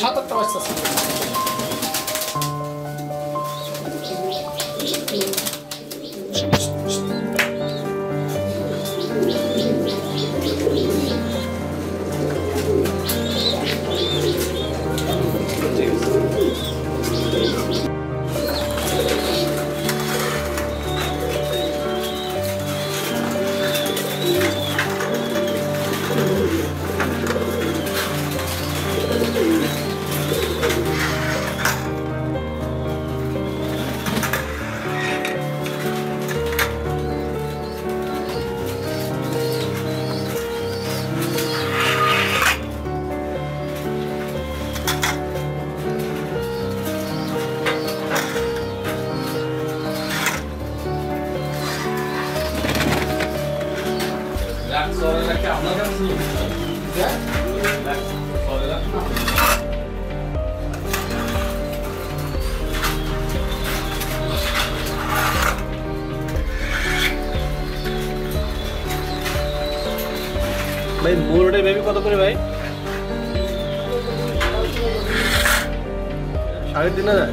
사다 떠왔었어요. भाई बोर्डे बेबी कत करे भाई साढ़े तीन हजार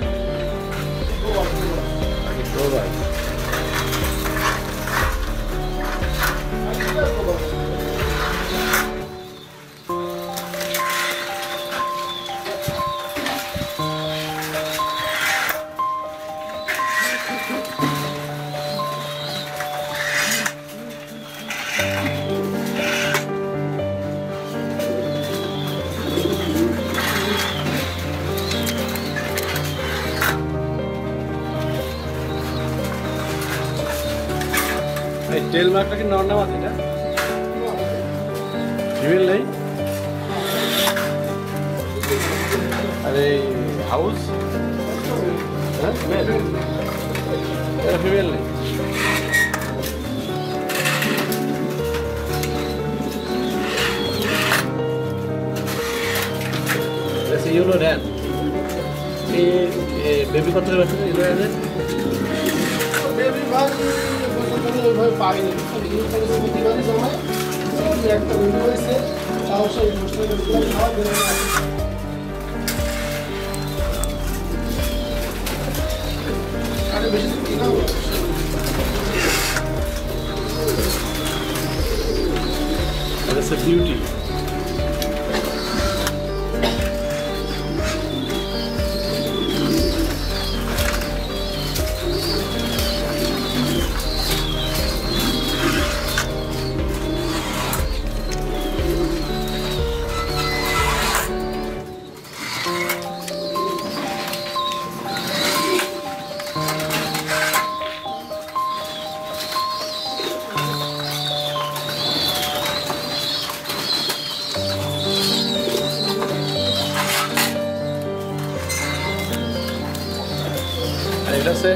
तेल मार्क के नॉन नॉन आते हैं ना जीवन नहीं अरे हाउस हाँ मैं तेरा फीमेल नहीं वैसे यूनो डैन ये बेबी कत्तल बैठे यूनो डैन बेबी बात ওইভাবে পাইনি দিবানের সময় একটা উইন্ডো এসে তাও সেই অনুষ্ঠানে খাওয়া বেরোনো আরে বেশি কিনা বিউটি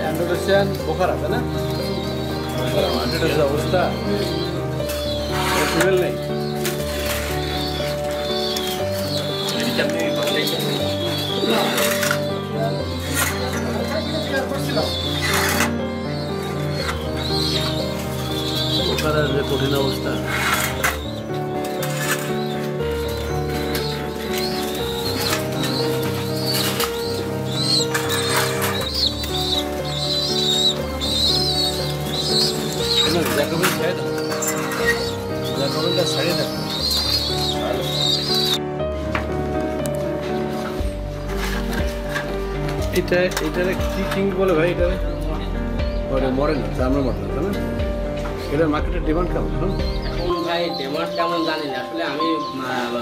इंडोनेशियन बुखार आता ना अवस्था नहीं कठिन अवस्था এটা এটারে কি কিং বলে ভাই এটারে ওরে মরেন আমরা মরলাম তাই না এটা মার্কেটে ডিমান্ড কেমন এখন ভাই ডিমান্ড কেমন জানি না আসলে আমি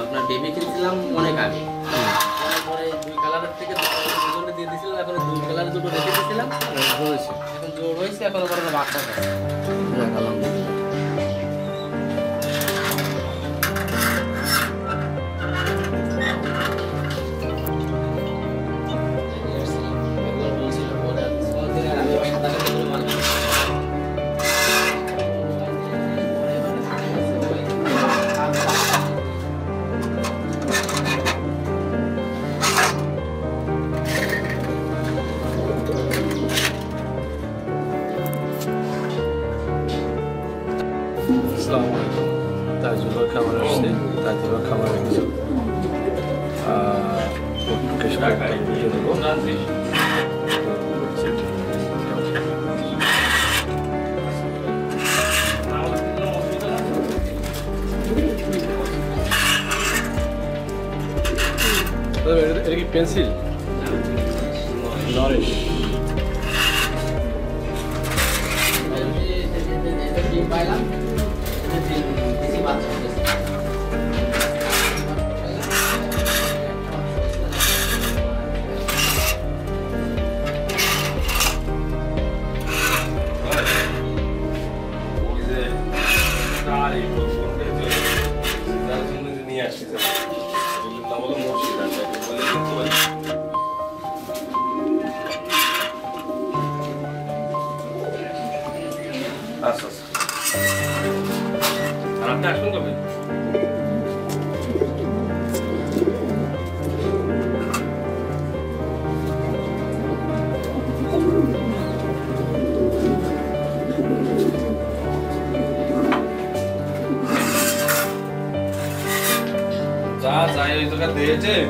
আপনার বেবি কিনছিলাম অনেক আগে তারপরে দুই কালারের থেকে দুটো দিয়ে দিয়েছিলাম এখন দুই কালার দুটো রেখে দিয়েছিলাম হয়েছে এখন জোড় হয়েছে এখন বড় বাচ্চা আছে 여기 펜슬 노리쉬 자, 내지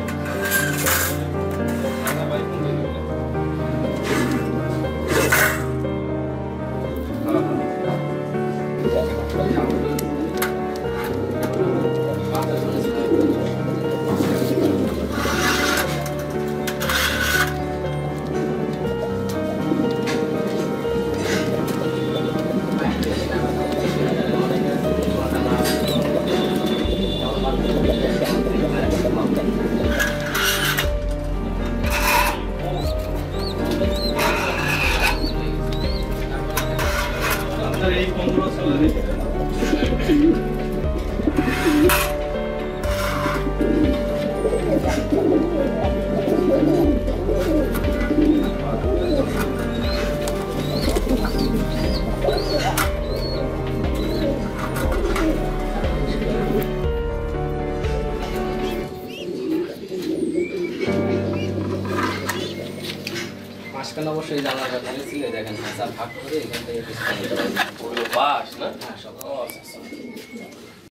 আজকাল অবশ্যই জানা যাবে সিলে দেখেন ভাগ করে এখান থেকে ওগুলো বাস না